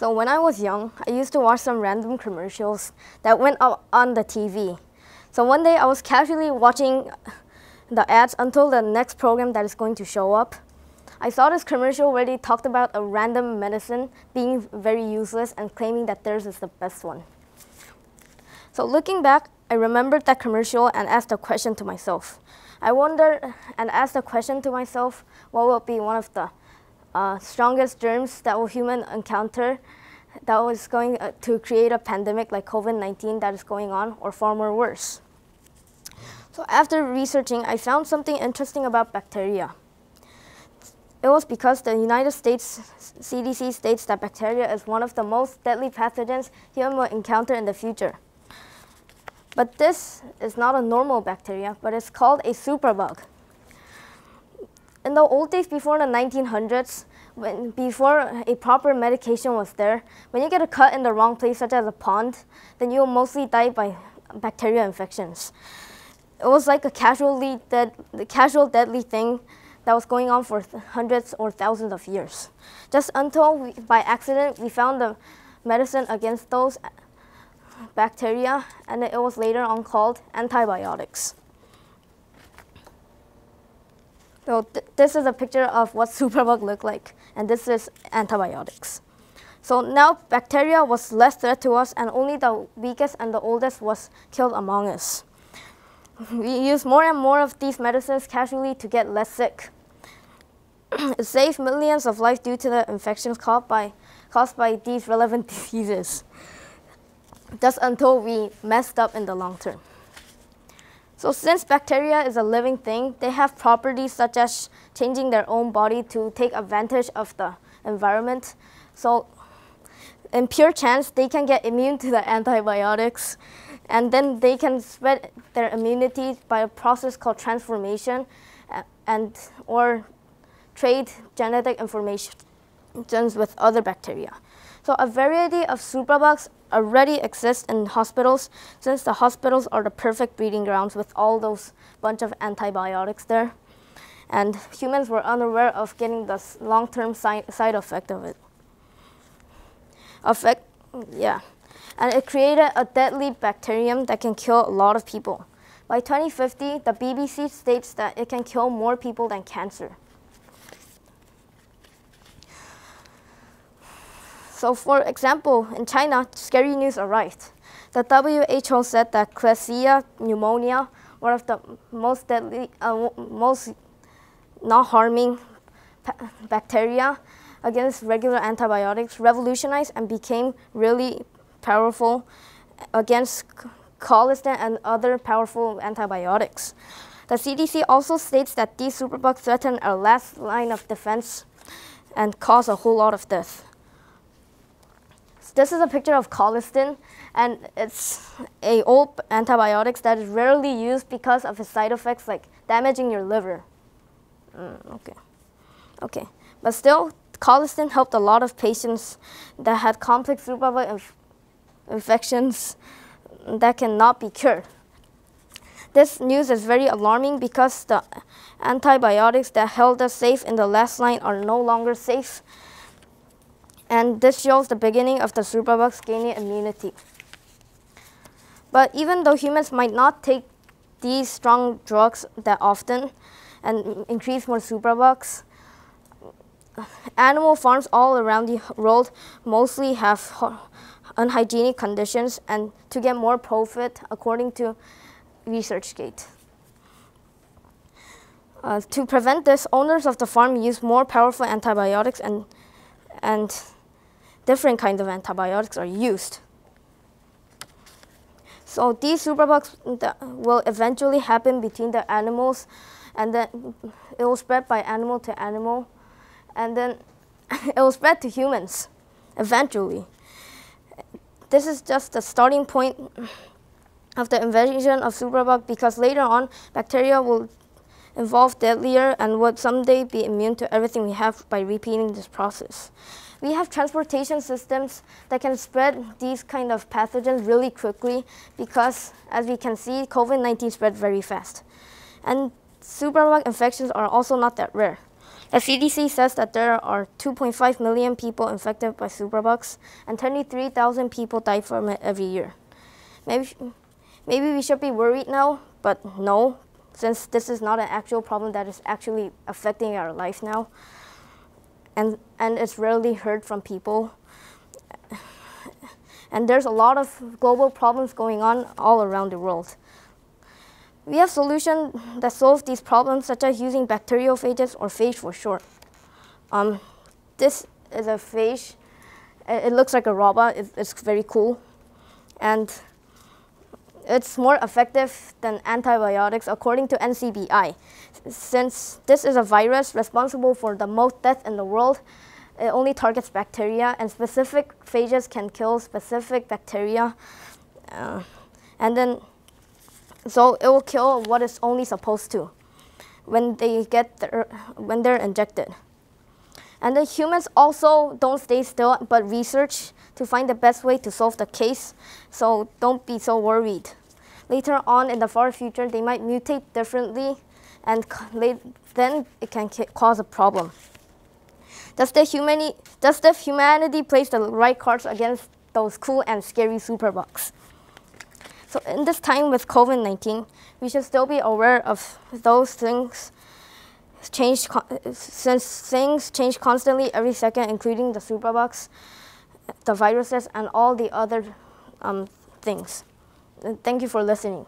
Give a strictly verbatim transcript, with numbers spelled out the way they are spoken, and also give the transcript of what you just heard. So when I was young, I used to watch some random commercials that went up on the T V. So one day I was casually watching the ads until the next program that is going to show up. I saw this commercial where they talked about a random medicine being very useless and claiming that theirs is the best one. So looking back, I remembered that commercial and asked a question to myself. I wondered and asked a question to myself, what would be one of the uh, strongest germs that will human encounter that was going to create a pandemic like COVID nineteen that is going on, or far more worse? So after researching, I found something interesting about bacteria. It was because the United States C D C states that bacteria is one of the most deadly pathogens human will encounter in the future. But this is not a normal bacteria, but it's called a superbug. In the old days before the nineteen hundreds, when, before a proper medication was there, when you get a cut in the wrong place, such as a pond, then you will mostly die by bacterial infections. It was like a casually dead, the casual deadly thing that was going on for hundreds or thousands of years. Just until we, by accident, we found the medicine against those bacteria, and it was later on called antibiotics. So th this is a picture of what superbug looked like, and this is antibiotics. So now bacteria was less threat to us, and only the weakest and the oldest was killed among us. We use more and more of these medicines casually to get less sick. It saves millions of lives due to the infections caused by, caused by these relevant diseases, just until we messed up in the long term. So since bacteria is a living thing, they have properties such as changing their own body to take advantage of the environment. So in pure chance, they can get immune to the antibiotics, and then they can spread their immunity by a process called transformation and or trade genetic information with other bacteria. So a variety of superbugs already exists in hospitals, since the hospitals are the perfect breeding grounds with all those bunch of antibiotics there. And humans were unaware of getting the long-term si side effect of it. Effect, yeah. And it created a deadly bacterium that can kill a lot of people. By twenty fifty, the B B C states that it can kill more people than cancer. So for example, in China, scary news arrived. The W H O said that Klebsiella pneumoniae, one of the most deadly, uh, most not harming bacteria against regular antibiotics, revolutionized and became really powerful against colistin and other powerful antibiotics. The C D C also states that these superbugs threaten our last line of defense and cause a whole lot of death. This is a picture of colistin, and it's an old antibiotics that is rarely used because of its side effects like damaging your liver. Mm, okay, okay, but still, colistin helped a lot of patients that had complex superbug inf infections that cannot be cured. This news is very alarming because the antibiotics that held us safe in the last line are no longer safe. And this shows the beginning of the superbugs gaining immunity. But even though humans might not take these strong drugs that often and increase more superbugs, animal farms all around the world mostly have unhygienic conditions and to get more profit, according to ResearchGate. Uh, to prevent this, owners of the farm use more powerful antibiotics, and and different kinds of antibiotics are used. So these superbugs will eventually happen between the animals, and then it will spread by animal to animal, and then it will spread to humans eventually. This is just the starting point of the invasion of superbug, because later on bacteria will evolve deadlier and would someday be immune to everything we have by repeating this process. We have transportation systems that can spread these kind of pathogens really quickly because, as we can see, COVID nineteen spread very fast. And superbug infections are also not that rare. The C D C says that there are two point five million people infected by superbugs and twenty-three thousand people die from it every year. Maybe, maybe we should be worried now, but no, since this is not an actual problem that is actually affecting our life now, and, and it's rarely heard from people. And there's a lot of global problems going on all around the world. We have solutions that solve these problems, such as using bacteriophages, or phage for short. Um, this is a phage. It looks like a robot. It's very cool. And it's more effective than antibiotics, according to N C B I. Since this is a virus responsible for the most deaths in the world, it only targets bacteria, and specific phages can kill specific bacteria. Uh, and then So it will kill what it's only supposed to when they get their, when they're injected. And the humans also don't stay still, but research to find the best way to solve the case. So don't be so worried. Later on in the far future, they might mutate differently, and then it can cause a problem. Does the humanity, does the humanity play the right cards against those cool and scary superbugs? So in this time with COVID nineteen, we should still be aware of those things change, since things change constantly every second, including the superbugs, the viruses, and all the other um, things. And thank you for listening.